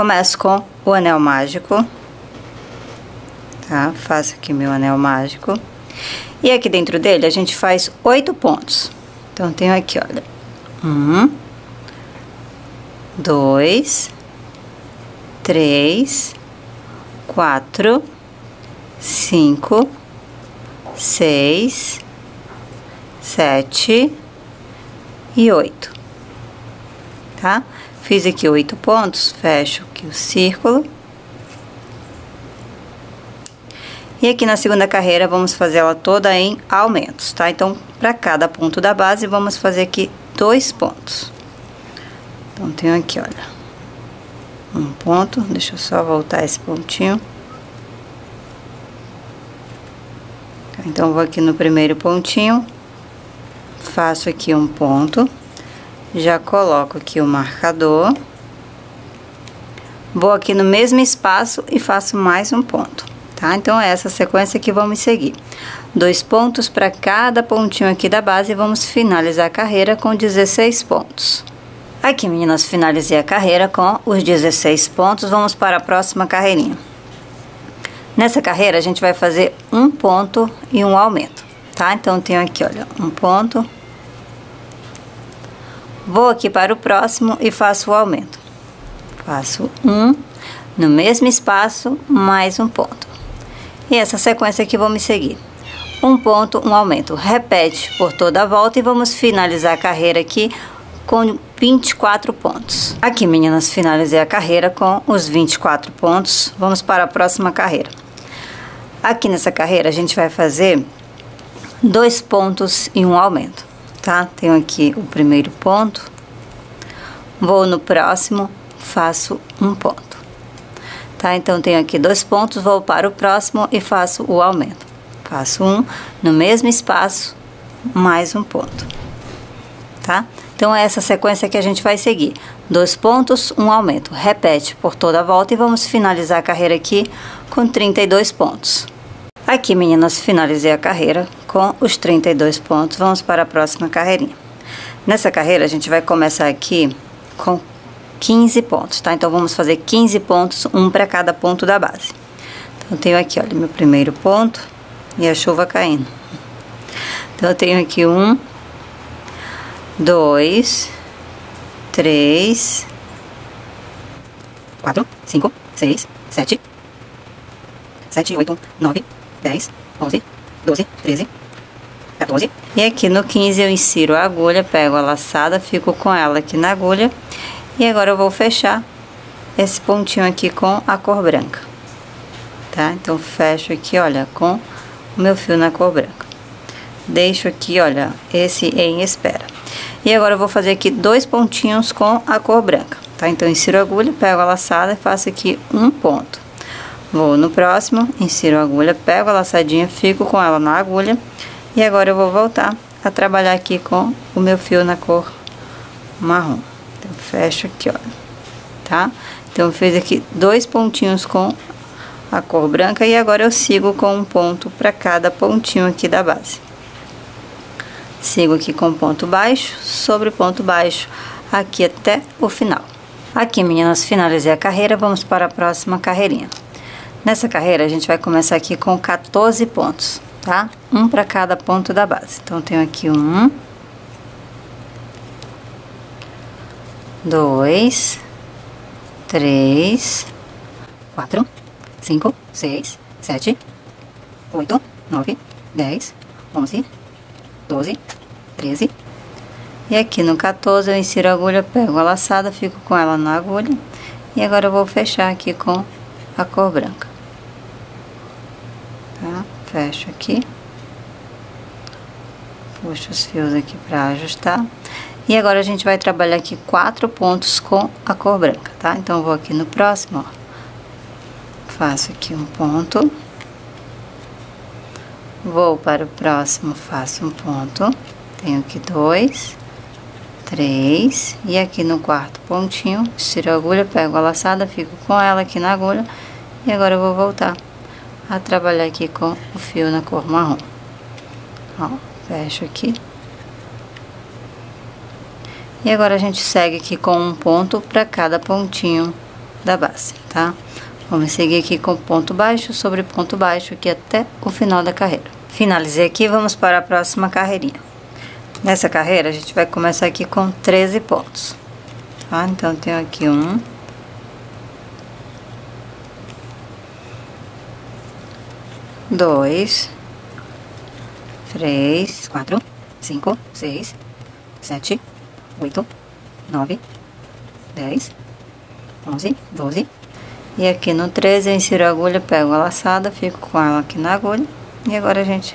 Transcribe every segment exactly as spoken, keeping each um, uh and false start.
começo com o anel mágico, tá? Faço aqui meu anel mágico. E aqui dentro dele, a gente faz oito pontos. Então, tenho aqui, olha. Um, dois, três, quatro, cinco, seis, sete e oito, tá? Fiz aqui oito pontos, fecho aqui o círculo. E aqui na segunda carreira, vamos fazer ela toda em aumentos, tá? Então, para cada ponto da base, vamos fazer aqui dois pontos. Então, tenho aqui, olha, um ponto, deixa eu só voltar esse pontinho. Então, vou aqui no primeiro pontinho, faço aqui um ponto, já coloco aqui o marcador, vou aqui no mesmo espaço e faço mais um ponto. Tá? Então, é essa sequência que vamos seguir. Dois pontos para cada pontinho aqui da base e vamos finalizar a carreira com dezesseis pontos. Aqui, meninas, finalizei a carreira com os dezesseis pontos. Vamos para a próxima carreirinha. Nessa carreira, a gente vai fazer um ponto e um aumento, tá? Então, tenho aqui, olha, um ponto. Vou aqui para o próximo e faço o aumento. Faço um, no mesmo espaço, mais um ponto. E essa sequência aqui vamos seguir. Um ponto, um aumento. Repete por toda a volta e vamos finalizar a carreira aqui com vinte e quatro pontos. Aqui, meninas, finalizei a carreira com os vinte e quatro pontos. Vamos para a próxima carreira. Aqui nessa carreira, a gente vai fazer dois pontos e um aumento, tá? Tenho aqui o primeiro ponto. Vou no próximo, faço um ponto. Tá? Então, tenho aqui dois pontos, vou para o próximo e faço o aumento. Faço um, no mesmo espaço, mais um ponto, tá? Então, é essa sequência que a gente vai seguir. Dois pontos, um aumento. Repete por toda a volta e vamos finalizar a carreira aqui com trinta e dois pontos. Aqui, meninas, finalizei a carreira com os trinta e dois pontos. Vamos para a próxima carreirinha. Nessa carreira, a gente vai começar aqui com quinze pontos, tá? Então, vamos fazer quinze pontos, um para cada ponto da base. Então, eu tenho aqui, olha, meu primeiro ponto e a chuva caindo. Então, eu tenho aqui um, dois, três, quatro, cinco, seis, sete, sete, oito, nove, dez, onze, doze, treze, quatorze. E aqui no quinze eu insiro a agulha, pego a laçada, fico com ela aqui na agulha. E agora eu vou fechar esse pontinho aqui com a cor branca, tá? Então, fecho aqui, olha, com o meu fio na cor branca. Deixo aqui, olha, esse em espera. E agora eu vou fazer aqui dois pontinhos com a cor branca, tá? Então, insiro a agulha, pego a laçada e faço aqui um ponto. Vou no próximo, insiro a agulha, pego a laçadinha, fico com ela na agulha. E agora eu vou voltar a trabalhar aqui com o meu fio na cor marrom. Então, fecho aqui, ó, tá? Então, eu fiz aqui dois pontinhos com a cor branca e agora eu sigo com um ponto para cada pontinho aqui da base. Sigo aqui com ponto baixo, sobre ponto baixo, aqui até o final. Aqui, meninas, finalizei a carreira, vamos para a próxima carreirinha. Nessa carreira, a gente vai começar aqui com quatorze pontos, tá? Um para cada ponto da base. Então, tenho aqui um, dois, três, quatro, cinco, seis, sete, oito, nove, dez, onze, doze, treze. E aqui no quatorze eu insiro a agulha, pego a laçada, fico com ela na agulha. E agora eu vou fechar aqui com a cor branca. Tá? Fecho aqui. Puxo os fios aqui para ajustar. E agora a gente vai trabalhar aqui quatro pontos com a cor branca, tá? Então, eu vou aqui no próximo, ó. Faço aqui um ponto. Vou para o próximo, faço um ponto. Tenho aqui dois, três. E aqui no quarto pontinho, tiro a agulha, pego a laçada, fico com ela aqui na agulha. E agora eu vou voltar a trabalhar aqui com o fio na cor marrom. Ó, fecho aqui. E agora, a gente segue aqui com um ponto para cada pontinho da base, tá? Vamos seguir aqui com ponto baixo sobre ponto baixo aqui até o final da carreira. Finalizei aqui, vamos para a próxima carreirinha. Nessa carreira, a gente vai começar aqui com treze pontos, tá? Então, tenho aqui um, dois, três, quatro, cinco, seis, sete, oito, nove, dez, onze, doze. E aqui no treze, eu insiro a agulha, pego a laçada, fico com ela aqui na agulha. E agora a gente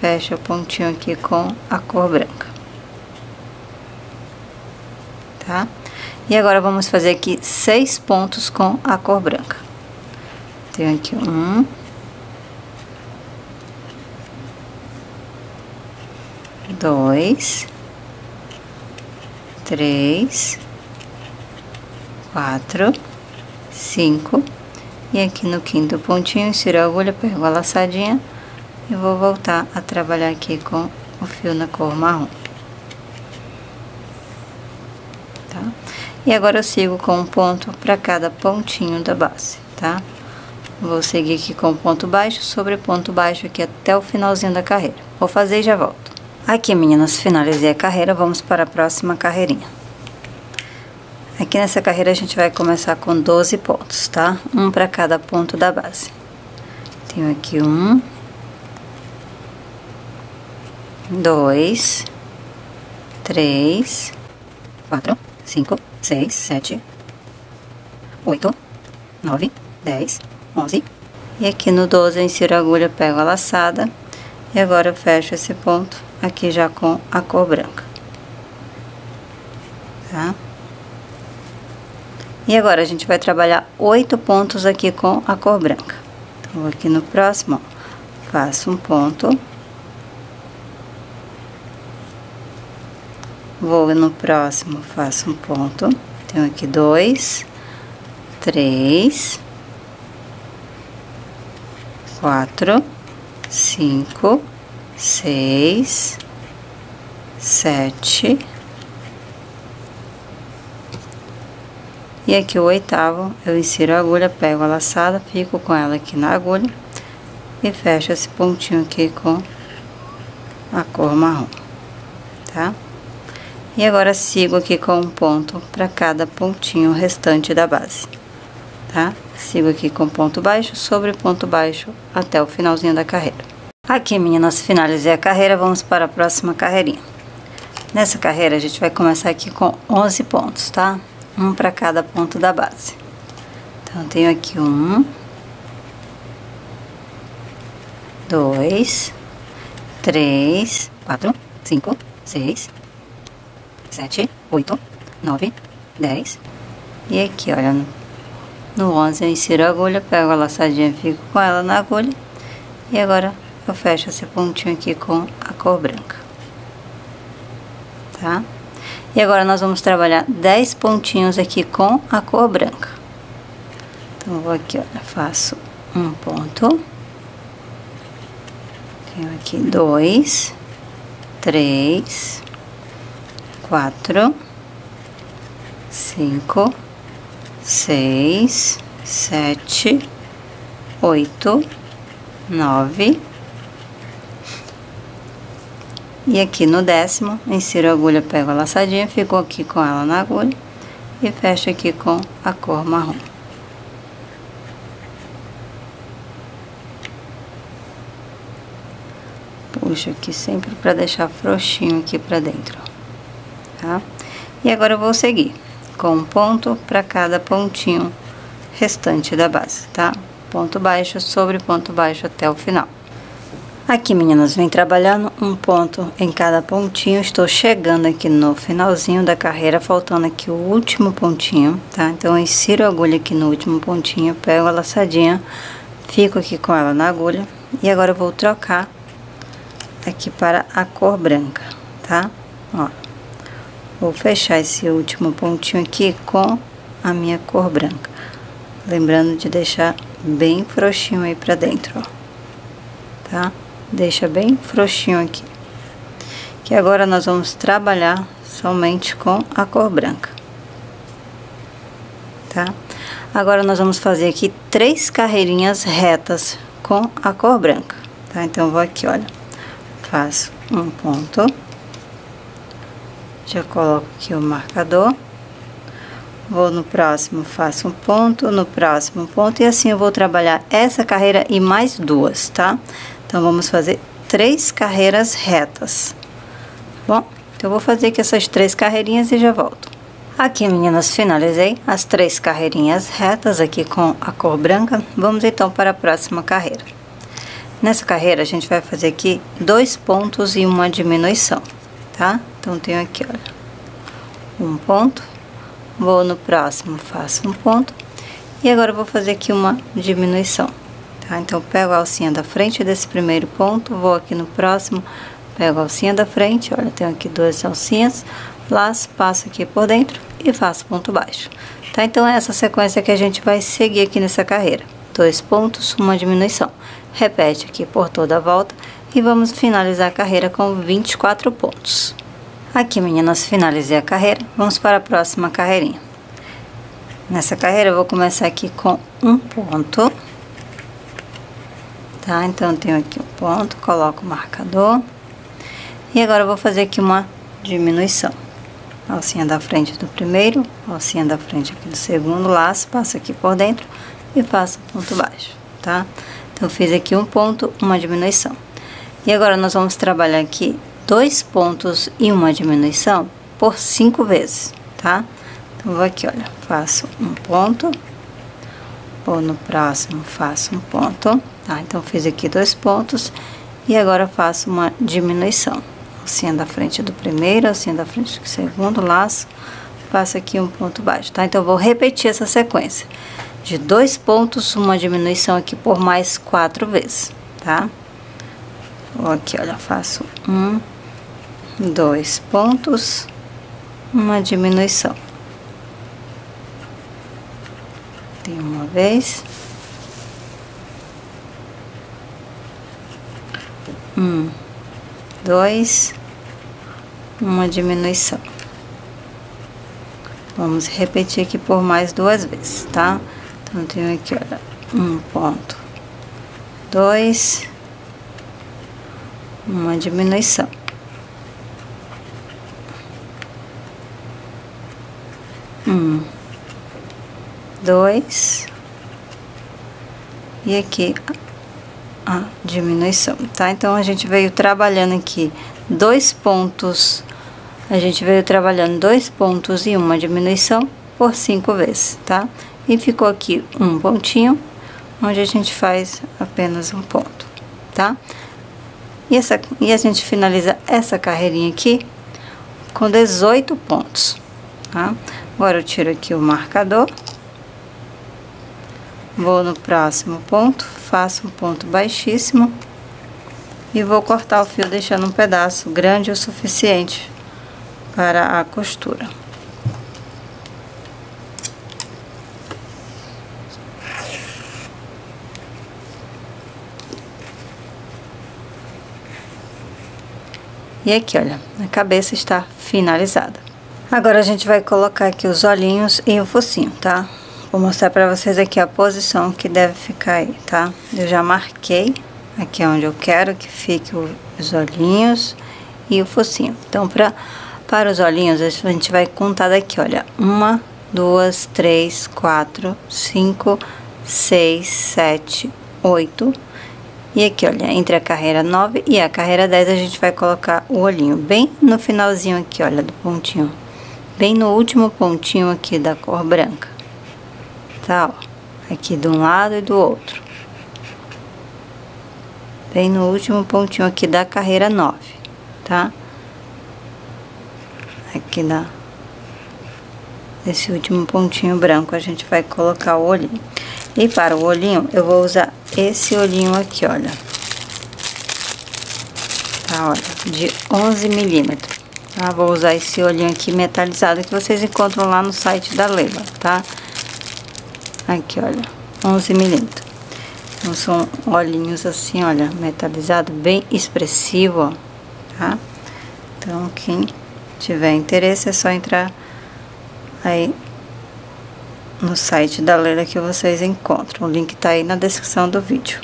fecha o pontinho aqui com a cor branca, tá? E agora vamos fazer aqui seis pontos com a cor branca. Tenho aqui um, dois, três, quatro, cinco. E aqui no quinto pontinho, insiro a agulha, pego a laçadinha e vou voltar a trabalhar aqui com o fio na cor marrom, tá? E agora eu sigo com um ponto para cada pontinho da base, tá? Vou seguir aqui com ponto baixo sobre ponto baixo aqui até o finalzinho da carreira. Vou fazer e já volto. Aqui, meninas, finalizei a carreira, vamos para a próxima carreirinha. Aqui nessa carreira a gente vai começar com doze pontos, tá? Um para cada ponto da base. Tenho aqui um, dois, três, quatro, cinco, seis, sete, oito, nove, dez, onze. E aqui no doze eu insiro a agulha, pego a laçada e agora eu fecho esse ponto aqui já com a cor branca, tá? E agora, a gente vai trabalhar oito pontos aqui com a cor branca. Então, vou aqui no próximo, ó, faço um ponto. Vou no próximo, faço um ponto. Tenho aqui dois, três, quatro, cinco, seis, sete... E aqui o oitavo, eu insiro a agulha, pego a laçada, fico com ela aqui na agulha e fecho esse pontinho aqui com a cor marrom, tá? E agora sigo aqui com um ponto para cada pontinho restante da base, tá? Sigo aqui com ponto baixo sobre ponto baixo até o finalzinho da carreira. Aqui, meninas, finalizei a carreira, vamos para a próxima carreirinha. Nessa carreira, a gente vai começar aqui com onze pontos, tá? Um para cada ponto da base. Então, tenho aqui um, dois, três, quatro, cinco, seis, sete, oito, nove, dez. E aqui, olha, no onze eu insiro a agulha, pego a laçadinha, fico com ela na agulha. E agora eu fecho esse pontinho aqui com a cor branca, tá? E agora, nós vamos trabalhar dez pontinhos aqui com a cor branca. Então, eu vou aqui, olha, faço um ponto. Tenho aqui dois, três, quatro, cinco, seis, sete, oito, nove... E aqui no décimo, insiro a agulha, pego a laçadinha, fico aqui com ela na agulha e fecho aqui com a cor marrom. Puxo aqui sempre para deixar frouxinho aqui para dentro, tá? E agora eu vou seguir com um ponto para cada pontinho restante da base, tá? Ponto baixo sobre ponto baixo até o final. Aqui, meninas, vem trabalhando um ponto em cada pontinho. Estou chegando aqui no finalzinho da carreira, faltando aqui o último pontinho, tá? Então, eu insiro a agulha aqui no último pontinho, pego a laçadinha, fico aqui com ela na agulha. E agora, eu vou trocar aqui para a cor branca, tá? Ó, vou fechar esse último pontinho aqui com a minha cor branca. Lembrando de deixar bem frouxinho aí pra dentro, ó, tá? Deixa bem frouxinho aqui, que agora nós vamos trabalhar somente com a cor branca, tá? Agora, nós vamos fazer aqui três carreirinhas retas com a cor branca, tá? Então, eu vou aqui, olha, faço um ponto, já coloco aqui o marcador, vou no próximo, faço um ponto, no próximo um ponto, e assim eu vou trabalhar essa carreira e mais duas, tá? Então, vamos fazer três carreiras retas. Bom, então eu vou fazer aqui essas três carreirinhas e já volto. Aqui, meninas, finalizei as três carreirinhas retas aqui com a cor branca. Vamos então para a próxima carreira. Nessa carreira, a gente vai fazer aqui dois pontos e uma diminuição, tá? Então, tenho aqui, olha, um ponto, vou no próximo, faço um ponto, e agora eu vou fazer aqui uma diminuição, tá? Então, pego a alcinha da frente desse primeiro ponto, vou aqui no próximo, pego a alcinha da frente, olha, tenho aqui duas alcinhas, laço, passo aqui por dentro e faço ponto baixo, tá? Então, é essa sequência que a gente vai seguir aqui nessa carreira. Dois pontos, uma diminuição. Repete aqui por toda a volta e vamos finalizar a carreira com vinte e quatro pontos. Aqui, meninas, finalizei a carreira. Vamos para a próxima carreirinha. Nessa carreira, eu vou começar aqui com um ponto, tá? Então, eu tenho aqui um ponto, coloco o marcador. E agora, eu vou fazer aqui uma diminuição. Alcinha da frente do primeiro, alcinha da frente aqui do segundo, laço, passo aqui por dentro e faço ponto baixo, tá? Então, fiz aqui um ponto, uma diminuição. E agora, nós vamos trabalhar aqui dois pontos e uma diminuição por cinco vezes, tá? Então, vou aqui, olha, faço um ponto, ou no próximo faço um ponto, tá? Então, fiz aqui dois pontos e agora faço uma diminuição. Alcinha da frente do primeiro, alcinha da frente do segundo, laço, faço aqui um ponto baixo, tá? Então, vou repetir essa sequência de dois pontos, uma diminuição aqui por mais quatro vezes, tá? Vou aqui, olha, faço um, dois pontos, uma diminuição. Tem uma vez. Um, dois, uma diminuição. Vamos repetir aqui por mais duas vezes, tá? Então, eu tenho aqui, olha, um ponto, dois, uma diminuição. Um, dois, e aqui a diminuição, tá? Então, a gente veio trabalhando aqui dois pontos, a gente veio trabalhando dois pontos e uma diminuição por cinco vezes, tá? E ficou aqui um pontinho, onde a gente faz apenas um ponto, tá? E, essa, e a gente finaliza essa carreirinha aqui com dezoito pontos, tá? Agora, eu tiro aqui o marcador, vou no próximo ponto, faço um ponto baixíssimo e vou cortar o fio deixando um pedaço grande o suficiente para a costura. E aqui, olha, a cabeça está finalizada. Agora, a gente vai colocar aqui os olhinhos e o focinho, tá? Vou mostrar pra vocês aqui a posição que deve ficar aí, tá? Eu já marquei aqui onde eu quero que fique os olhinhos e o focinho. Então, pra, para os olhinhos, a gente vai contar daqui, olha. Uma, duas, três, quatro, cinco, seis, sete, oito. E aqui, olha, entre a carreira nove e a carreira dez, a gente vai colocar o olhinho bem no finalzinho aqui, olha, do pontinho. Bem no último pontinho aqui da cor branca. Tá, ó, aqui de um lado e do outro. Bem no último pontinho aqui da carreira nove, tá? Aqui na... Nesse último pontinho branco, a gente vai colocar o olhinho. E para o olhinho, eu vou usar esse olhinho aqui, olha. Tá, olha, de onze milímetros. Tá, vou usar esse olhinho aqui metalizado que vocês encontram lá no site da Leila, tá? Aqui, olha, onze milímetros. Então, são olhinhos assim, olha, metalizado, bem expressivo, ó, tá? Então, quem tiver interesse, é só entrar aí no site da Leila que vocês encontram. O link tá aí na descrição do vídeo.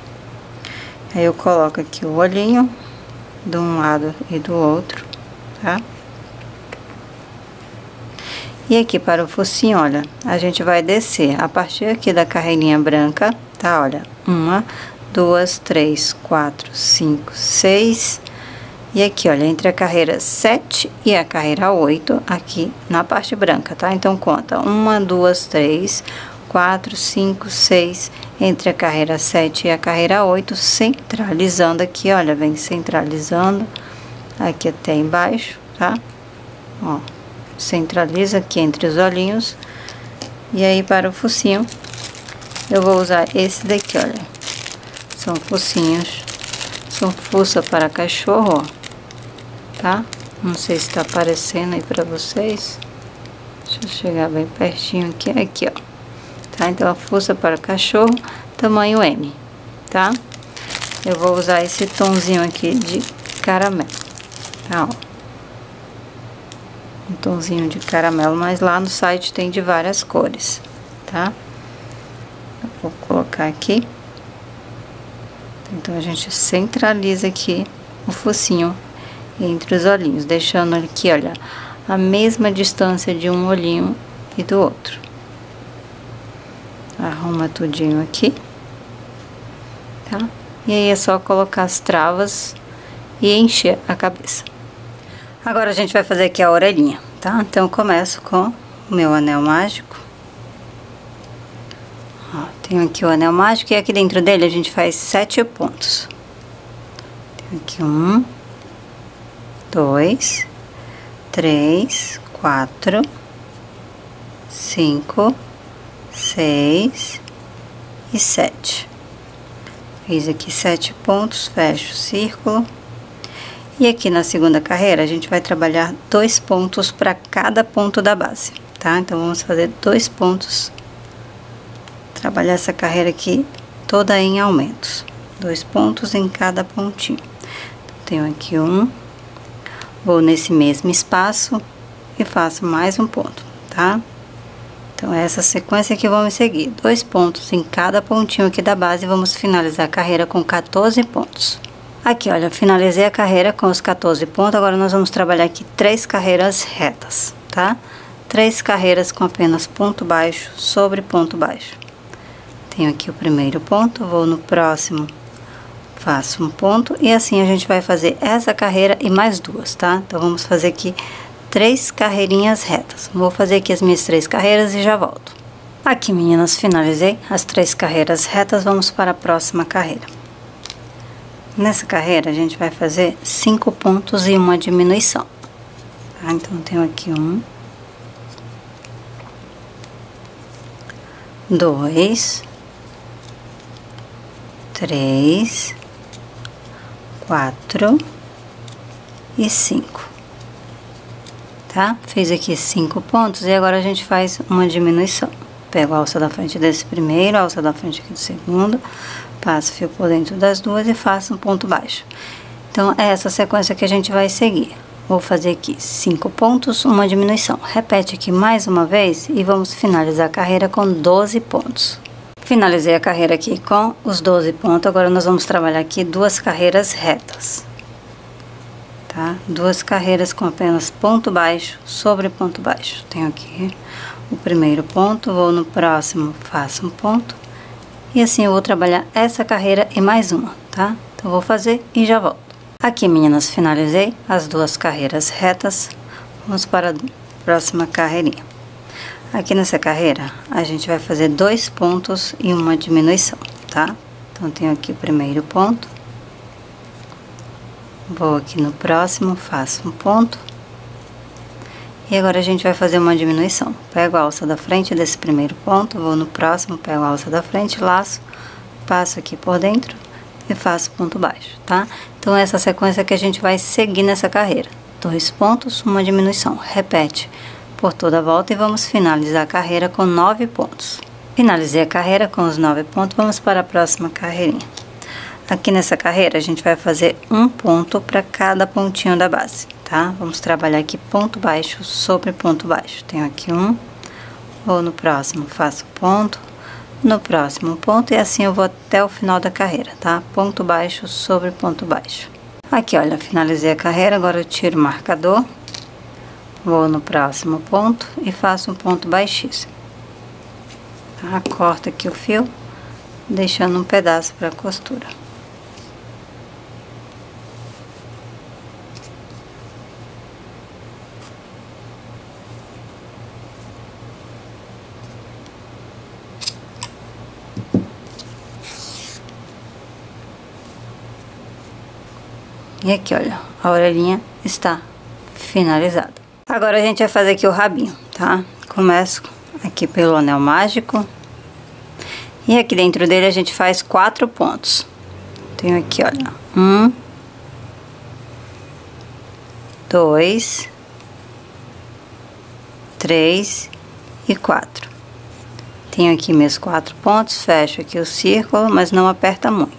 Aí eu coloco aqui o olhinho de um lado e do outro, tá? E aqui para o focinho, olha, a gente vai descer a partir aqui da carreirinha branca, tá? Olha, uma, duas, três, quatro, cinco, seis... E aqui, olha, entre a carreira sete e a carreira oito, aqui na parte branca, tá? Então, conta uma, duas, três, quatro, cinco, seis, entre a carreira sete e a carreira oito, centralizando aqui, olha, vem centralizando aqui até embaixo, tá? Ó, centraliza aqui entre os olhinhos. E aí, para o focinho, eu vou usar esse daqui, olha. São focinhos, são fuça para cachorro, ó. Tá? Não sei se tá aparecendo aí pra vocês. Deixa eu chegar bem pertinho aqui, aqui, ó. Tá? Então, a fuça para cachorro, tamanho M, tá? Eu vou usar esse tomzinho aqui de caramelo, tá? Ó. Um tomzinho de caramelo, mas lá no site tem de várias cores, tá? Eu vou colocar aqui. Então, a gente centraliza aqui o focinho entre os olhinhos, deixando aqui, olha, a mesma distância de um olhinho e do outro. Arruma tudinho aqui, tá? E aí é só colocar as travas e encher a cabeça. Agora a gente vai fazer aqui a orelhinha, tá? Então eu começo com o meu anel mágico. Ó, tenho aqui o anel mágico e aqui dentro dele a gente faz sete pontos. Tenho aqui um... dois, três, quatro, cinco, seis e sete. Fiz aqui sete pontos, fecho o círculo. E aqui na segunda carreira, a gente vai trabalhar dois pontos para cada ponto da base, tá? Então, vamos fazer dois pontos. Trabalhar essa carreira aqui toda em aumentos. Dois pontos em cada pontinho. Então, tenho aqui um... Vou nesse mesmo espaço e faço mais um ponto, tá? Então, é essa sequência que vamos seguir. Dois pontos em cada pontinho aqui da base, vamos finalizar a carreira com quatorze pontos. Aqui, olha, finalizei a carreira com os quatorze pontos, agora nós vamos trabalhar aqui três carreiras retas, tá? Três carreiras com apenas ponto baixo sobre ponto baixo. Tenho aqui o primeiro ponto, vou no próximo... Faço um ponto e assim a gente vai fazer essa carreira e mais duas, tá? Então, vamos fazer aqui três carreirinhas retas. Vou fazer aqui as minhas três carreiras e já volto. Aqui, meninas, finalizei as três carreiras retas, vamos para a próxima carreira. Nessa carreira, a gente vai fazer cinco pontos e uma diminuição. Tá? Então, tenho aqui um... dois... três... quatro e cinco, tá? Fiz aqui cinco pontos e agora a gente faz uma diminuição. Pego a alça da frente desse primeiro, a alça da frente aqui do segundo, passo o fio por dentro das duas e faço um ponto baixo. Então, é essa sequência que a gente vai seguir. Vou fazer aqui cinco pontos, uma diminuição. Repete aqui mais uma vez e vamos finalizar a carreira com doze pontos. Finalizei a carreira aqui com os doze pontos, agora nós vamos trabalhar aqui duas carreiras retas, tá? Duas carreiras com apenas ponto baixo sobre ponto baixo. Tenho aqui o primeiro ponto, vou no próximo, faço um ponto, e assim eu vou trabalhar essa carreira e mais uma, tá? Então, vou fazer e já volto. Aqui, meninas, finalizei as duas carreiras retas, vamos para a próxima carreirinha. Aqui nessa carreira, a gente vai fazer dois pontos e uma diminuição, tá? Então, tenho aqui o primeiro ponto. Vou aqui no próximo, faço um ponto. E agora, a gente vai fazer uma diminuição. Pego a alça da frente desse primeiro ponto, vou no próximo, pego a alça da frente, laço, passo aqui por dentro e faço ponto baixo, tá? Então, essa sequência que a gente vai seguir nessa carreira. Dois pontos, uma diminuição. Repete por toda a volta e vamos finalizar a carreira com nove pontos. Finalizei a carreira com os nove pontos, vamos para a próxima carreirinha. Aqui nessa carreira, a gente vai fazer um ponto para cada pontinho da base, tá? Vamos trabalhar aqui ponto baixo sobre ponto baixo. Tenho aqui um, vou no próximo, faço ponto, no próximo ponto, e assim eu vou até o final da carreira, tá? Ponto baixo sobre ponto baixo. Aqui, olha, finalizei a carreira, agora eu tiro o marcador, vou no próximo ponto e faço um ponto baixíssimo. Tá? Corto aqui o fio, deixando um pedaço para costura. E aqui, olha, a orelhinha está finalizada. Agora a gente vai fazer aqui o rabinho, tá? Começo aqui pelo anel mágico. E aqui dentro dele a gente faz quatro pontos. Tenho aqui, olha, um, dois, três e quatro. Tenho aqui meus quatro pontos, fecho aqui o círculo, mas não aperta muito.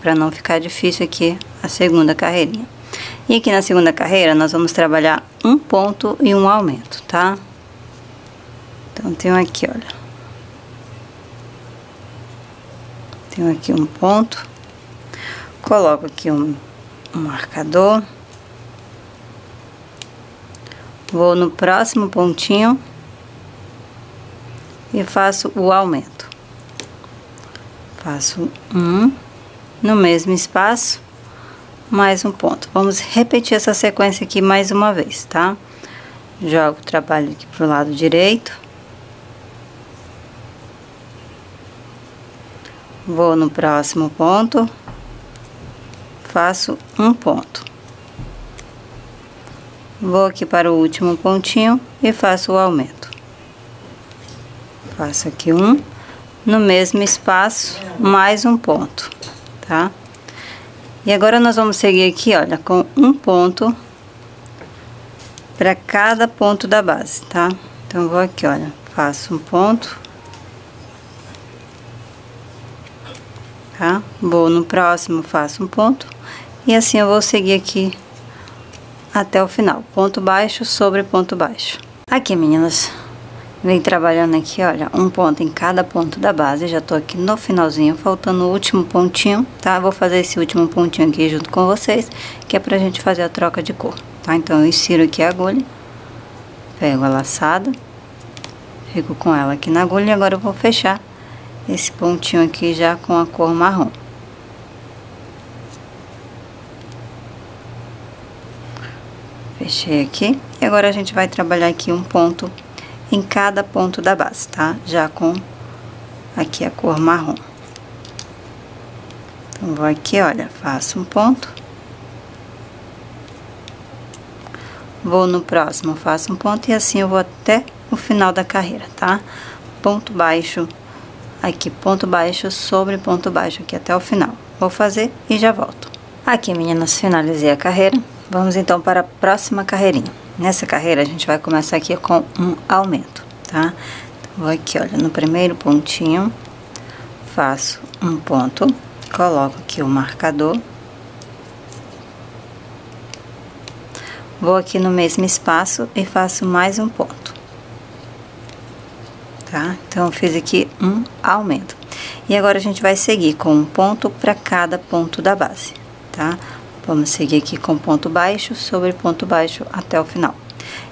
Para não ficar difícil aqui a segunda carreirinha. E aqui na segunda carreira nós vamos trabalhar um ponto e um aumento, tá? Então tenho aqui, olha, tenho aqui um ponto, coloco aqui um, um marcador, vou no próximo pontinho e faço o aumento, faço um no mesmo espaço, mais um ponto. Vamos repetir essa sequência aqui mais uma vez, tá? Jogo o trabalho aqui pro lado direito. Vou no próximo ponto. Faço um ponto. Vou aqui para o último pontinho e faço o aumento. Faço aqui um, no mesmo espaço, mais um ponto, tá? E agora nós vamos seguir aqui, olha, com um ponto para cada ponto da base, tá? Então eu vou aqui, olha, faço um ponto, tá? Vou no próximo, faço um ponto, e assim eu vou seguir aqui até o final, ponto baixo sobre ponto baixo. Aqui, meninas, vem trabalhando aqui, olha, um ponto em cada ponto da base. Já tô aqui no finalzinho, faltando o último pontinho, tá? Vou fazer esse último pontinho aqui junto com vocês, que é pra gente fazer a troca de cor, tá? Então, eu insiro aqui a agulha, pego a laçada, fico com ela aqui na agulha, e agora eu vou fechar esse pontinho aqui já com a cor marrom. Fechei aqui, e agora a gente vai trabalhar aqui um ponto em cada ponto da base, tá? Já com aqui a cor marrom. Então, vou aqui, olha, faço um ponto. Vou no próximo, faço um ponto, e assim eu vou até o final da carreira, tá? Ponto baixo, aqui ponto baixo sobre ponto baixo, aqui até o final. Vou fazer e já volto. Aqui, meninas, finalizei a carreira. Vamos, então, para a próxima carreirinha. Nessa carreira, a gente vai começar aqui com um aumento, tá? Então, vou aqui, olha, no primeiro pontinho, faço um ponto, coloco aqui o marcador. Vou aqui no mesmo espaço e faço mais um ponto, tá? Então, eu fiz aqui um aumento. E agora, a gente vai seguir com um ponto para cada ponto da base, tá? Vamos seguir aqui com ponto baixo sobre ponto baixo até o final.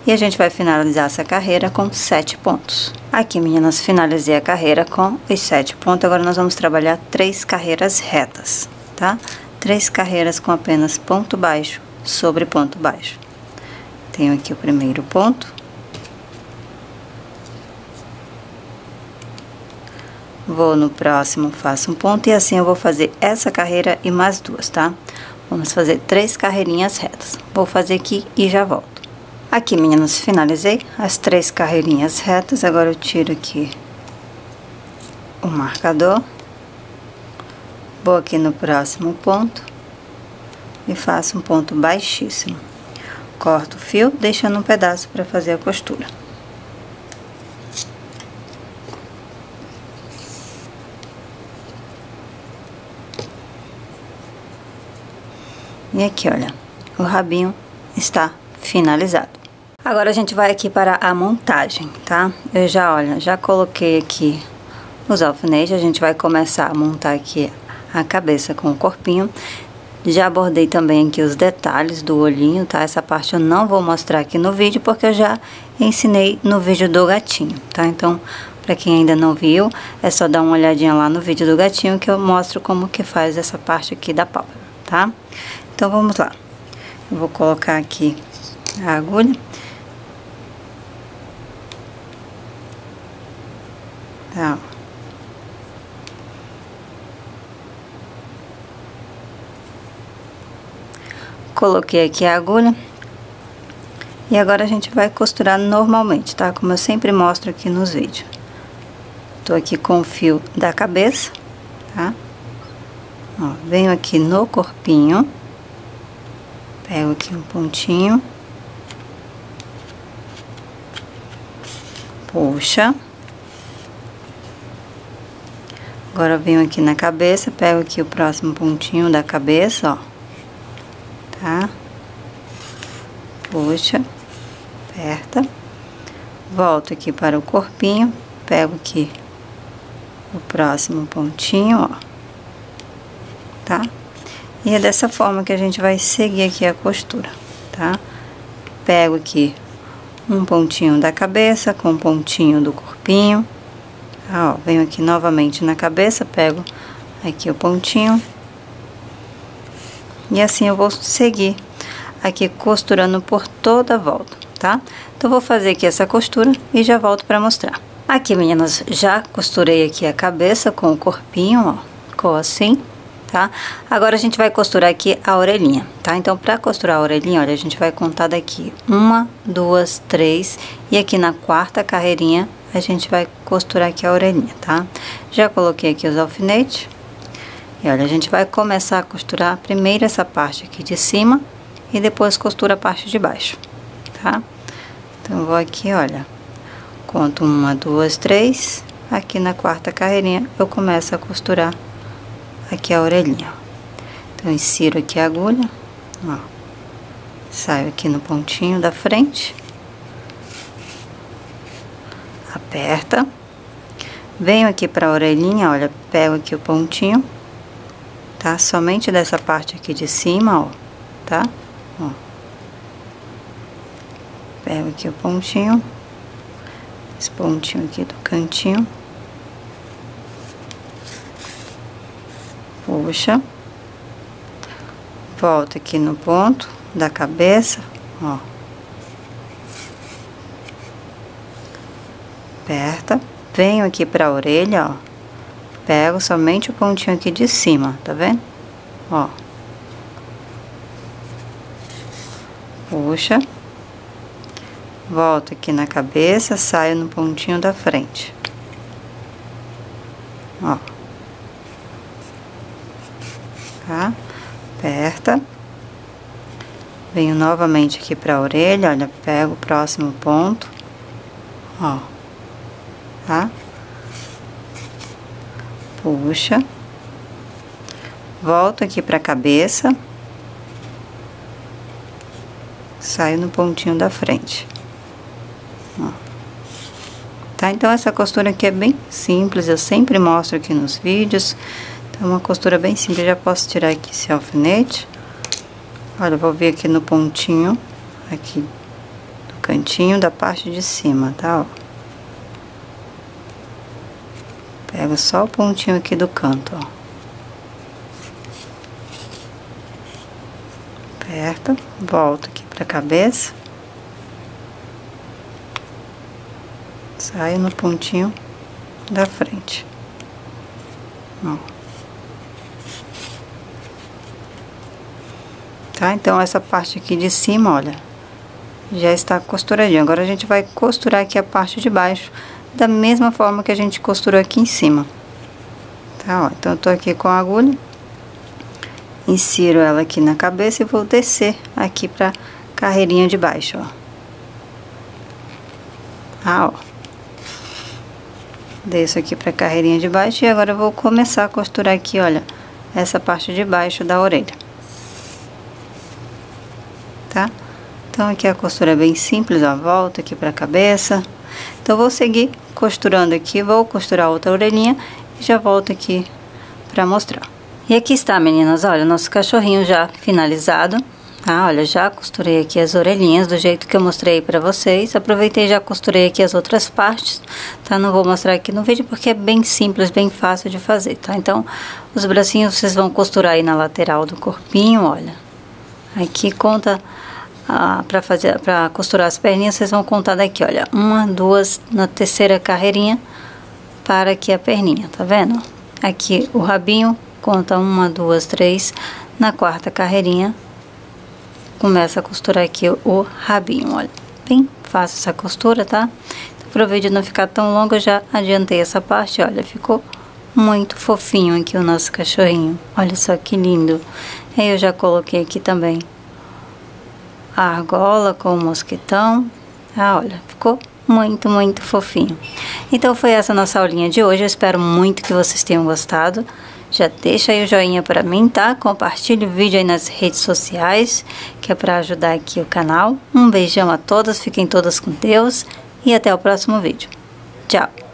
E a gente vai finalizar essa carreira com sete pontos. Aqui, meninas, finalizei a carreira com os sete pontos. Agora, nós vamos trabalhar três carreiras retas, tá? Três carreiras com apenas ponto baixo sobre ponto baixo. Tenho aqui o primeiro ponto. Vou no próximo, faço um ponto, e assim eu vou fazer essa carreira e mais duas, tá? Vamos fazer três carreirinhas retas. Vou fazer aqui e já volto. Aqui, meninas, finalizei as três carreirinhas retas. Agora eu tiro aqui o marcador. Vou aqui no próximo ponto e faço um ponto baixíssimo. Corto o fio, deixando um pedaço para fazer a costura. E aqui, olha, o rabinho está finalizado. Agora a gente vai aqui para a montagem, tá? Eu já, olha, já coloquei aqui os alfinetes, a gente vai começar a montar aqui a cabeça com o corpinho. Já abordei também aqui os detalhes do olhinho, tá? Essa parte eu não vou mostrar aqui no vídeo, porque eu já ensinei no vídeo do gatinho, tá? Então, pra quem ainda não viu, é só dar uma olhadinha lá no vídeo do gatinho, que eu mostro como que faz essa parte aqui da pálpebra, tá? Então, vamos lá. Eu vou colocar aqui a agulha. Tá, ó. Coloquei aqui a agulha e agora a gente vai costurar normalmente, tá? Como eu sempre mostro aqui nos vídeos. Tô aqui com o fio da cabeça, tá? Ó, venho aqui no corpinho, pego aqui um pontinho, puxa. Agora venho aqui na cabeça, pego aqui o próximo pontinho da cabeça, ó. Tá? Puxa, aperta, volto aqui para o corpinho, pego aqui o próximo pontinho, ó, tá? E é dessa forma que a gente vai seguir aqui a costura, tá? Pego aqui um pontinho da cabeça com um pontinho do corpinho, tá? Ó, venho aqui novamente na cabeça, pego aqui o pontinho. E assim eu vou seguir aqui costurando por toda a volta, tá? Então, vou fazer aqui essa costura e já volto pra mostrar. Aqui, meninas, já costurei aqui a cabeça com o corpinho, ó, ficou assim, tá? Agora, a gente vai costurar aqui a orelhinha, tá? Então, pra costurar a orelhinha, olha, a gente vai contar daqui uma, duas, três, e aqui na quarta carreirinha, a gente vai costurar aqui a orelhinha, tá? Já coloquei aqui os alfinetes. E olha, a gente vai começar a costurar primeiro essa parte aqui de cima e depois costura a parte de baixo, tá? Então, eu vou aqui, olha, conto uma, duas, três, aqui na quarta carreirinha eu começo a costurar aqui a orelhinha. Então, insiro aqui a agulha, ó, saio aqui no pontinho da frente, aperta, venho aqui pra orelhinha, olha, pego aqui o pontinho. Tá? Somente dessa parte aqui de cima, ó, tá? Ó. Pego aqui o pontinho, esse pontinho aqui do cantinho. Puxa. Volto aqui no ponto da cabeça, ó. Aperta. Venho aqui pra orelha, ó. Pego somente o pontinho aqui de cima, tá vendo? Ó. Puxa. Volto aqui na cabeça, saio no pontinho da frente. Ó. Tá? Aperta. Venho novamente aqui pra orelha, olha, pego o próximo ponto. Ó. Tá? Puxa, volto aqui pra cabeça, saio no pontinho da frente, ó. Tá? Então, essa costura aqui é bem simples, eu sempre mostro aqui nos vídeos. Então, uma costura bem simples, eu já posso tirar aqui esse alfinete. Olha, eu vou vir aqui no pontinho, aqui do cantinho da parte de cima, tá, ó. Pego só o pontinho aqui do canto, ó. Aperta, volto aqui pra cabeça. Saio no pontinho da frente. Ó. Tá? Então, essa parte aqui de cima, olha, já está costuradinha. Agora, a gente vai costurar aqui a parte de baixo. Da mesma forma que a gente costurou aqui em cima, tá, ó. Então, eu tô aqui com a agulha, insiro ela aqui na cabeça e vou descer aqui pra carreirinha de baixo, ó. Ah, ó. Desço aqui pra carreirinha de baixo e agora eu vou começar a costurar aqui, olha, essa parte de baixo da orelha. Tá? Então, aqui a costura é bem simples, ó, volta aqui pra cabeça. Então, vou seguir costurando aqui, vou costurar outra orelhinha e já volto aqui pra mostrar. E aqui está, meninas, olha, nosso cachorrinho já finalizado, tá? Olha, já costurei aqui as orelhinhas do jeito que eu mostrei pra vocês. Aproveitei e já costurei aqui as outras partes, tá? Não vou mostrar aqui no vídeo porque é bem simples, bem fácil de fazer, tá? Então, os bracinhos vocês vão costurar aí na lateral do corpinho, olha. Aqui conta... Ah, pra fazer, pra costurar as perninhas, vocês vão contar daqui, olha, uma, duas, na terceira carreirinha, para aqui a perninha, tá vendo? Aqui o rabinho, conta uma, duas, três, na quarta carreirinha, começa a costurar aqui o rabinho, olha, bem fácil essa costura, tá? Então, pro vídeo não ficar tão longo, eu já adiantei essa parte, olha, ficou muito fofinho aqui o nosso cachorrinho, olha só que lindo. Aí eu já coloquei aqui também a argola com o mosquetão. Ah, olha, ficou muito, muito fofinho. Então, foi essa nossa aulinha de hoje. Eu espero muito que vocês tenham gostado. Já deixa aí o joinha pra mim, tá? Compartilha o vídeo aí nas redes sociais, que é pra ajudar aqui o canal. Um beijão a todas, fiquem todas com Deus e até o próximo vídeo. Tchau!